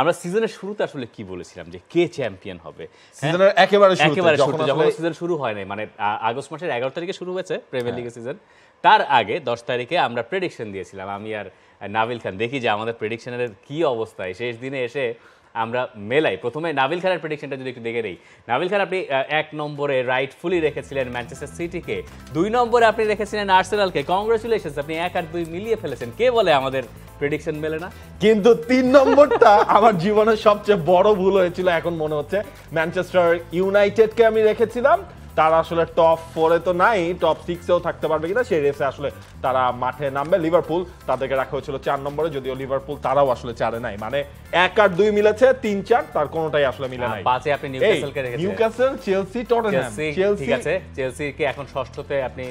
আমরা সিজনের শুরুতে আসলে কি বলেছিলাম যে কে চ্যাম্পিয়ন হবে সিজনের একেবারে শুরুতে যখন সিজন শুরু হয় নাই, মানে আগস্ট মাসের ১১ তারিখে শুরু হয়েছে প্রিমিয়ার লিগের সিজন, তার আগে ১০ তারিখে আমরা প্রেডিকশন দিয়েছিলাম আমি আর নাবিল খান। দেখি যে আমাদের প্রেডিকশনের কি অবস্থায় শেষ দিনে এসে আমরা মেলাই। প্রথমে নাবিল খানের প্রেডিকশনটা যদি একটু দেখে নেই। নাবিল খান, আপনি 1 নম্বরে রাইটফুলি রেখেছিলেন ম্যানচেস্টার সিটিকে, 2 নম্বরে আপনি রেখেছিলেন আর্সেনালকে। কংগ্রেচুলেশনস, আপনি 1 আর 2 মিলিয়ে ফেলেছেন। কে বলে আমাদের প্রেডিকশন মেলে না? কিন্তু 3 নম্বরটা আমার জীবনের সবচেয়ে বড় ভুল হয়েছিল এখন মনে হচ্ছে। ম্যানচেস্টার ইউনাইটেডকে আমি রেখেছিলাম, তারা আসলে টপ 4-এ তো নাই, টপ 6-এও থাকতে পারবে কিনা সেই রেসে আসলে তারা মাঠে নামবে। লিভারপুল, তাদেরকে রাখা হয়েছিল 4 নম্বরে, যদিও লিভারপুল তারাও আসলে 4-এ নাই, মানে 1 আর 2 মিলেছে, 3-4 তার কোনোটাই আসলে মিলে নাই। 5-এ আপনি নিউক্যাসলকে রেখেছেন, নিউক্যাসল, চেলসি, টটেনহ্যাম। ঠিক আছে, চেলসিকে এখন 6তে আপনি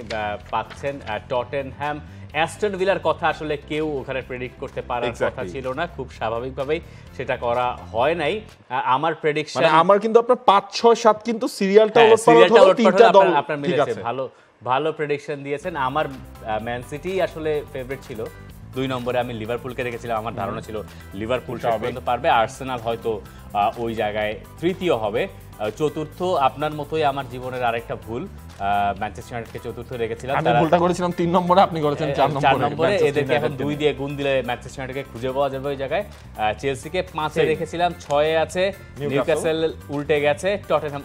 পাচ্ছেন, টটেনহ্যাম, অ্যাস্টন ভিলার কথা আসলে কেউ ওখানে প্রেডিক্ট করতে পারার কথা ছিল না, খুব স্বাভাবিকভাবেই সেটা করা হয় নাই। আমার প্রেডিকশন, আমার কিন্তু আপনার 5, 6, 7 কিন্তু সিরিয়ালটা হলো 3টা দল আপনার মিলেছে। ভালো ভালো প্রেডিকশন দিয়েছেন। আমার ম্যান সিটি আসলে ফেভারিট ছিল, 2 নম্বরে আমি লিভারপুলকে রেখেছিলাম। আমার ধারণা ছিল লিভারপুল পর্যন্ত পারবে, আর্সেনাল হয়তো ওই জায়গায় তৃতীয় হবে। 4র্থ আপনার মতোই আমার জীবনের আরেকটা ভুল, ম্যানচেস্টার ইউনাইটেডকে 4র্থে রেখেছিলাম। আমি ভুলটা করেছিলাম 3 নম্বরে, আপনি করেছেন 4 নম্বরে। এদেরকে এখন 2 দিয়ে গুণ দিলে ম্যানচেস্টার ইউনাইটেডকে খুঁজে পাওয়া যাবে ওই জায়গায়। চেলসিকে 5-এ রেখেছিলাম, 6-এ আছে, নিউক্যাসল উল্টে গেছে, টটেনহ্যাম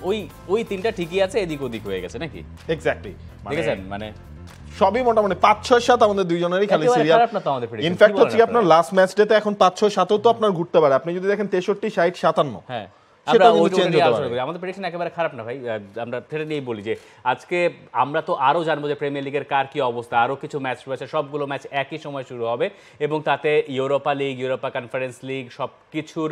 ওই 3টা ঠিকই আছে, এদিক ওদিক হয়ে গেছে নাকি? এক্স্যাক্টলি, দেখেছেন, মানে সবই মোটামুটি 5, 6, 7 আমাদের দুইজনেরই খালি সিরিয়াল। ইনফ্যাক্ট হচ্ছে আপনার লাস্ট ম্যাচ ডেতে এখন 5, 6, 7 তো আপনার ঘুরতে পারে। আপনি যদি দেখেন 63, 60, 57, হ্যাঁ আমাদের প্রেডিকশন একেবারে খারাপ না ভাই। আমরা ফেরে নিয়েই বলি যে আজকে আমরা তো আরও জানবো যে প্রিমিয়ার লিগের কার কী অবস্থা। আরও কিছু ম্যাচ রয়েছে, সবগুলো ম্যাচ একই সময় শুরু হবে এবং তাতে Europa League, Europa Conference League সব কিছুর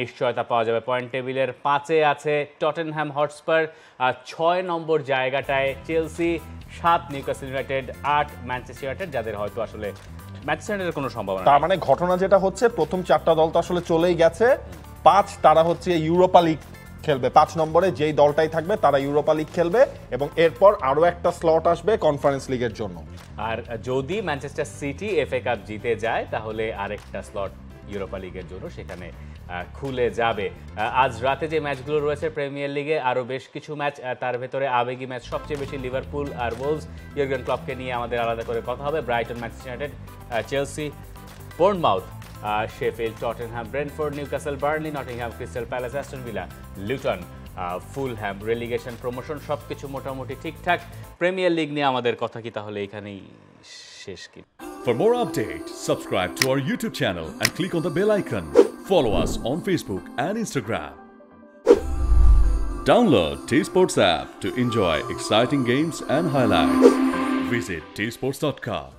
নিশ্চয়তা পাওয়া যাবে। পয়েন্ট টেবিলের 5-এ আছে টটেনহ্যাম হটস্পার, 6 নম্বর জায়গাটায় Chelsea, 7 Newcastle United, 8 Manchester United, যাদের হয়তো আসলে ম্যানচেস্টার ইউনাইটেডের কোনো সম্ভাবনা নেই। তার মানে ঘটনা যেটা হচ্ছে, প্রথম 4টা দল তো আসলে চলেই গেছে। 5 তারা হচ্ছে ইউরোপা লিগ খেলবে, 5 নম্বরে যেই দলটাই থাকবে তারা ইউরোপা লিগ খেলবে এবং এরপর আরও একটা স্লট আসবে কনফারেন্স লিগের জন্য। আর যদি ম্যানচেস্টার সিটি এফএ কাপ জিতে যায় তাহলে আরেকটা স্লট ইউরোপা লিগের জন্য সেখানে খুলে যাবে। আজ রাতে যে ম্যাচগুলো রয়েছে প্রিমিয়ার লিগে আরও বেশ কিছু ম্যাচ, তার ভেতরে আবেগী ম্যাচ সবচেয়ে বেশি লিভারপুল আর ওলভস। ইয়র্গেন ক্লপকে নিয়ে আমাদের আলাদা করে কথা হবে। Brighton, Manchester United, Chelsea, Bournemouth, Sheffield, Tottenham, Brentford, Newcastle, Burnley, Nottingham, Crystal Palace, Aston Villa, Luton, Fulham. Relegation, promotion সবকিছু মোটামুটি ঠিকঠাক। প্রিমিয়ার লিগ নিয়ে আমাদের কথা কি তাহলে এখানেই শেষ কি? For more updates, subscribe to our YouTube channel and click on the bell icon. Follow us on Facebook and Instagram. Download T Sports app to enjoy exciting games and highlights. Visit tsports.com.